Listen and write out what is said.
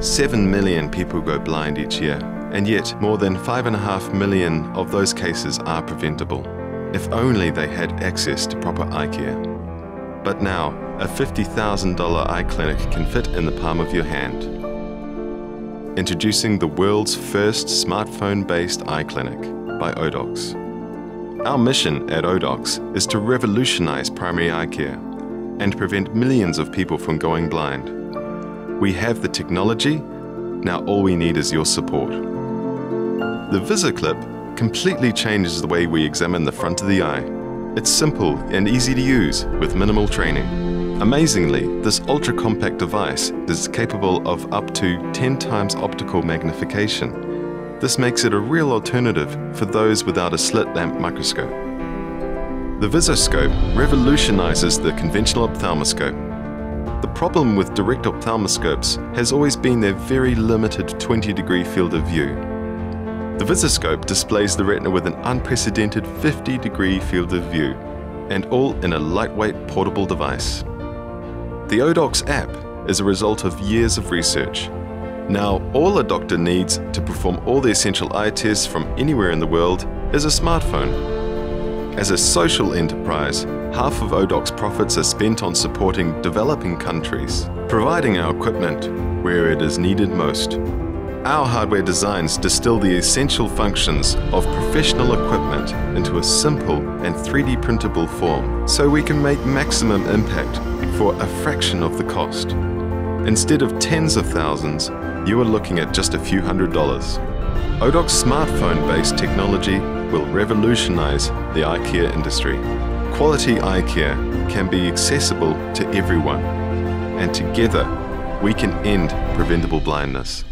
7 million people go blind each year, and yet more than 5.5 million of those cases are preventable, if only they had access to proper eye care. But now, a $50,000 eye clinic can fit in the palm of your hand. Introducing the world's first smartphone-based eye clinic by oDocs. Our mission at oDocs is to revolutionize primary eye care and prevent millions of people from going blind. We have the technology, now all we need is your support. The VisoClip completely changes the way we examine the front of the eye. It's simple and easy to use with minimal training. Amazingly, this ultra-compact device is capable of up to 10 times optical magnification. This makes it a real alternative for those without a slit lamp microscope. The VisoScope revolutionizes the conventional ophthalmoscope. The problem with direct ophthalmoscopes has always been their very limited 20-degree field of view. The VisoScope displays the retina with an unprecedented 50-degree field of view, and all in a lightweight portable device. The oDocs app is a result of years of research. Now all a doctor needs to perform all the essential eye tests from anywhere in the world is a smartphone. As a social enterprise, half of oDocs' profits are spent on supporting developing countries, providing our equipment where it is needed most. Our hardware designs distill the essential functions of professional equipment into a simple and 3D printable form, so we can make maximum impact for a fraction of the cost. Instead of tens of thousands, you are looking at just a few $100s. oDocs' smartphone-based technology will revolutionize the eye care industry. Quality eye care can be accessible to everyone, and together we can end preventable blindness.